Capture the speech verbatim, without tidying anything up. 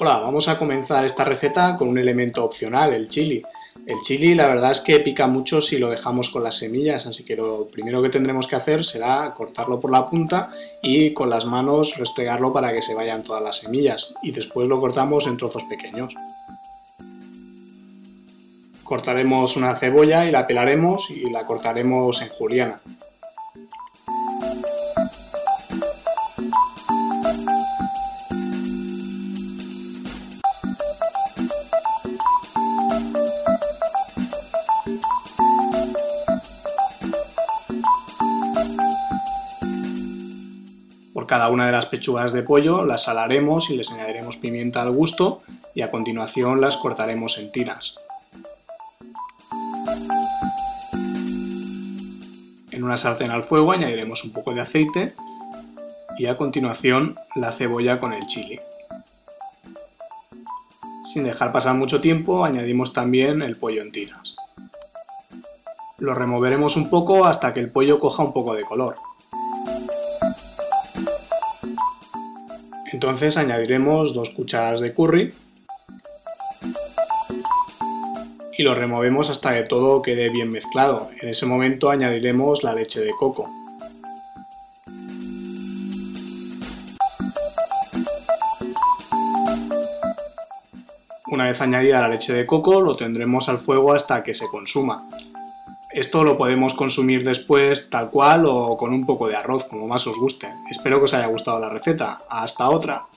Hola, vamos a comenzar esta receta con un elemento opcional, el chili. El chili la verdad es que pica mucho si lo dejamos con las semillas, así que lo primero que tendremos que hacer será cortarlo por la punta y con las manos restregarlo para que se vayan todas las semillas y después lo cortamos en trozos pequeños. Cortaremos una cebolla y la pelaremos y la cortaremos en juliana. Por cada una de las pechugas de pollo las salaremos y les añadiremos pimienta al gusto y a continuación las cortaremos en tiras. En una sartén al fuego añadiremos un poco de aceite y a continuación la cebolla con el chili. Sin dejar pasar mucho tiempo añadimos también el pollo en tiras. Lo removeremos un poco hasta que el pollo coja un poco de color. Entonces añadiremos dos cucharadas de curry y lo removemos hasta que todo quede bien mezclado. En ese momento añadiremos la leche de coco. Una vez añadida la leche de coco lo tendremos al fuego hasta que se consuma. Esto lo podemos consumir después tal cual o con un poco de arroz, como más os guste. Espero que os haya gustado la receta. ¡Hasta otra!